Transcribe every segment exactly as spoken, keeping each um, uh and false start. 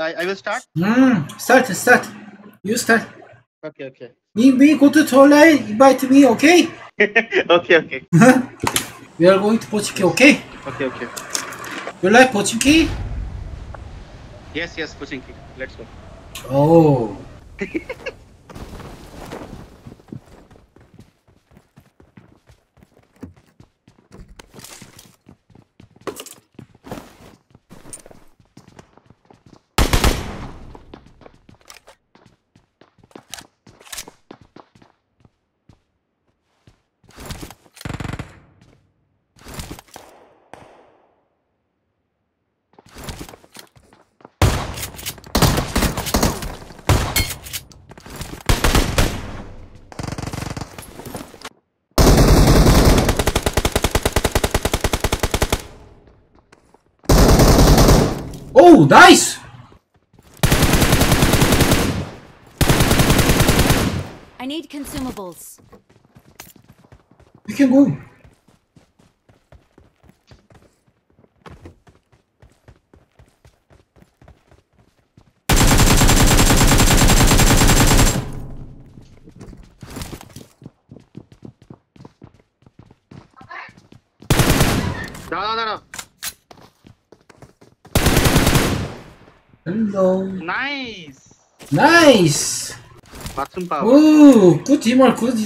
I, I will start. Mm, start, start. You start. Okay, okay. Me, me go to toilet. Invite me, okay? okay, okay. We are going to Pochinki, okay? Okay, okay. You like Pochinki? Yes, yes, Pochinki. Let's go. Oh. Oh, nice! I need consumables. We can go. No, no, no, no. Hello. Nice. Nice. Bathroom power. Oh, good teamwork. Good,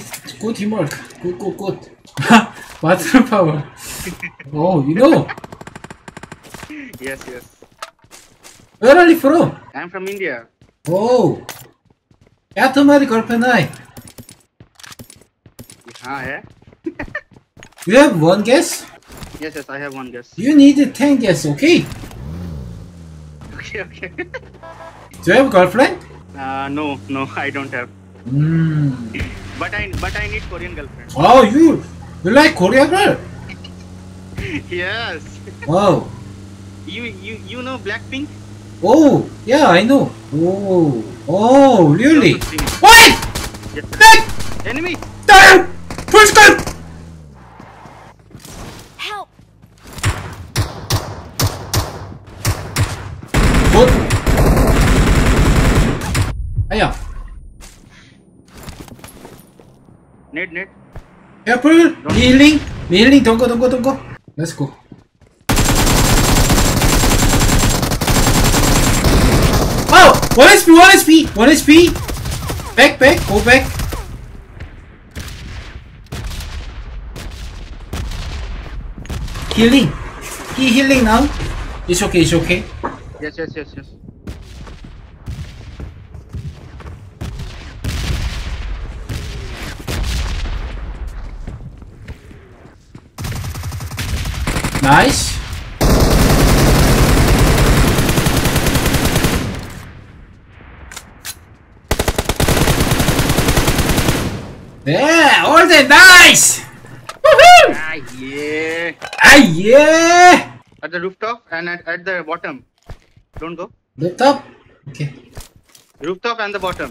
good teamwork. Good, good, good. Bathroom power. Oh, you know. Yes, yes. Where are you from? I'm from India. Oh. क्या तुम्हारी girlfriend है? हाँ है. You have one guess? Yes, yes, I have one guess. You need ten guess, okay? Okay, okay. Do you have a girlfriend? Uh, no, no, I don't have. Mm. But I, but I need Korean girlfriend. Oh, you, you like Korean girl? Yes. Wow. You, you, you know Blackpink? Oh, yeah, I know. Oh, oh, really? Why? Yes, Black enemy. Damn! Push them! Aya. Need, need. Careful. Healing. Healing. Don't go, don't go, don't go. Let's go. Oh! one H P, one H P, one H P. Back, back, go back. Healing. He healing now. It's okay, it's okay. Yes, yes, yes, yes. Nice. Yeah, all the nice. Woohoo! Ah yeah. Ah yeah. At the rooftop and at, at the bottom. Don't go. Rooftop? Okay. Rooftop and the bottom.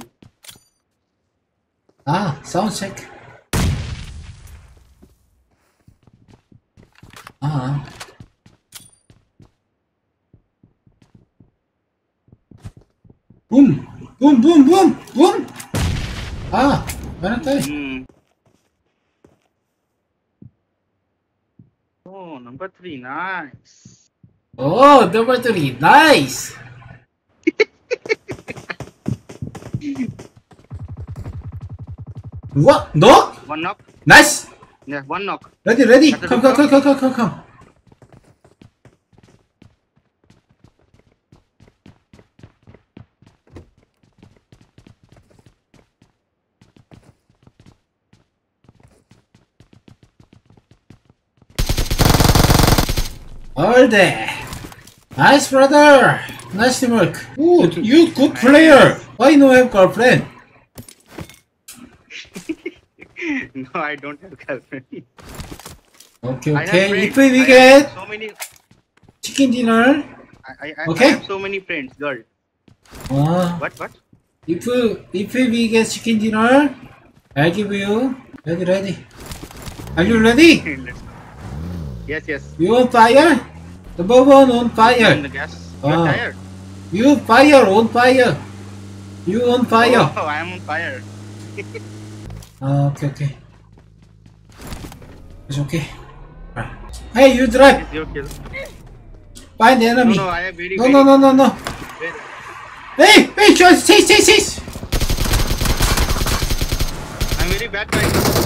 Ah, sound check. Ah. Boom! Boom, boom, boom, boom! Ah, why not I? Mm. Oh, number three, nice. Oh, number three, nice! What? No? One knock. Nice! Yeah, one knock. Ready, ready! Come, come, come, come, come, come, come! All day! Nice brother! Nice teamwork! Good, you good player! Why no have girlfriend? No, I don't have girlfriend. Okay, okay. If we get so many chicken dinner. I, I, I, okay. I have so many friends, girl. Ah. What what? If we, if we get chicken dinner, I give you. Ready, ready. Are you ready? Yes, yes. You on fire? The bubble on fire. On the gas. You're ah. tired. You on fire, on fire. You on fire. Oh, I'm on fire. uh, okay, okay. It's okay. Hey, you drive. Find the enemy. No, no, I have very, no, very no, no, no, no. Very... Hey, hey, just chase, chase, chase. I'm very bad guy.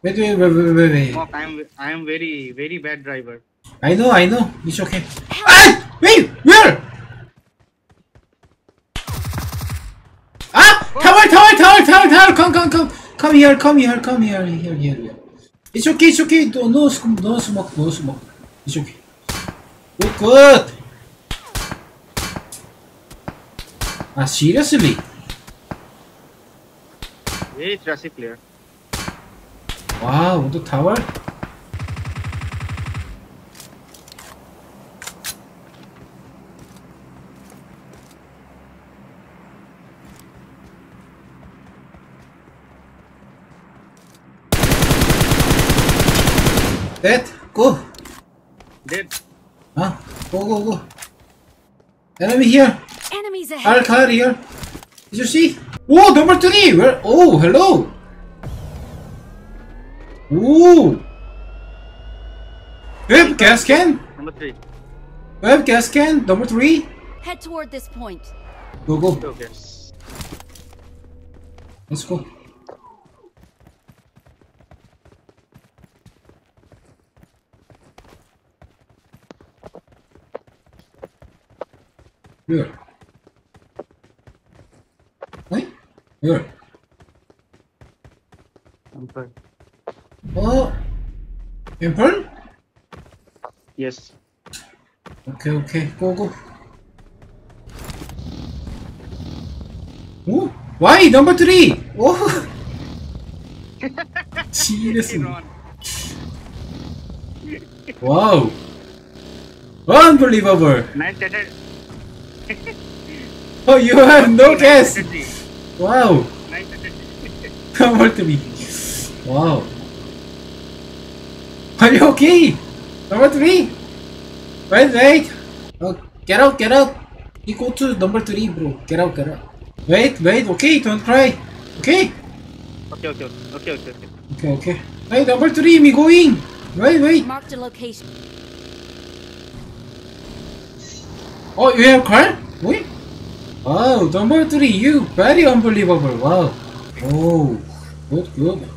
Wait, wait, wait, wait, wait, wait. Mark, I'm, I'm very, very bad driver. I know, I know. It's okay. Ah! Wait, where? Ah! Oh. Tower, tower, tower, tower, tower! Come, come, come, come here, come here, come here, here, here, here. It's okay, it's okay. No, no smoke, no smoke, no smoke. It's okay. Good, good. Ah, seriously? Very trashy player. Wow, the tower? Dead, go! Dead. Huh? Go, go, go. Enemy here! Enemies ahead! Our car here! Did you see? Oh, number three! Where? Oh, hello! Ooh! Web gas can? Number three. Web gas can? Number three? Head toward this point. Go, go. Okay. Let's go. Here. Hey? Here. I'm fine. Oh, Emperor? Yes. Okay, okay, go, go. Oh, why number three? Oh, seriously. Wow, unbelievable. Nice. Oh, you have no guess. Wow. Number three. Wow. Are you okay? Number three? Wait, wait! Oh, get out, get out! You go to number three, bro. Get out, get out. Wait, wait, okay, don't cry. Okay? Okay, okay, okay, okay, okay. Okay, okay. Hey, number three, me going! Wait, wait! Mark the location. Oh, you have car? Wait! Wow, number three, you very unbelievable, wow. Oh, good, good.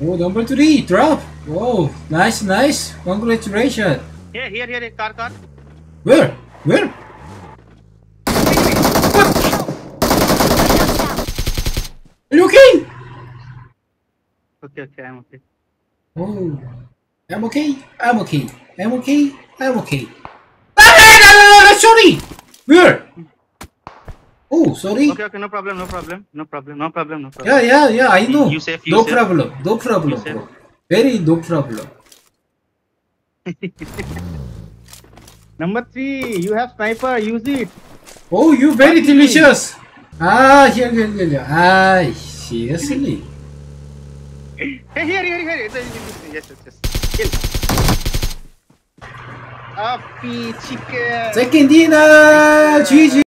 Oh, number three, drop! Wow, nice, nice! Congratulations! Here, here, here, car, car! Where? Where? What? Are you okay? Okay, okay, I'm okay. Oh, I'm okay, I'm okay, I'm okay, I'm okay. No, no, no, no, no, sorry! Where? Oh, sorry. Okay, okay, no problem, no problem, no problem, no problem, no problem. Yeah, yeah, yeah, I know. You safe, you no safe. problem, no problem, you bro. Safe. Very no problem. Number three, you have sniper, use it. Oh, you very delicious. Ah, here, here, here, here. Ah, seriously. Hey, here, here, here. Yes, yes, yes. Kill. Happy chicken. Second dinner. G G.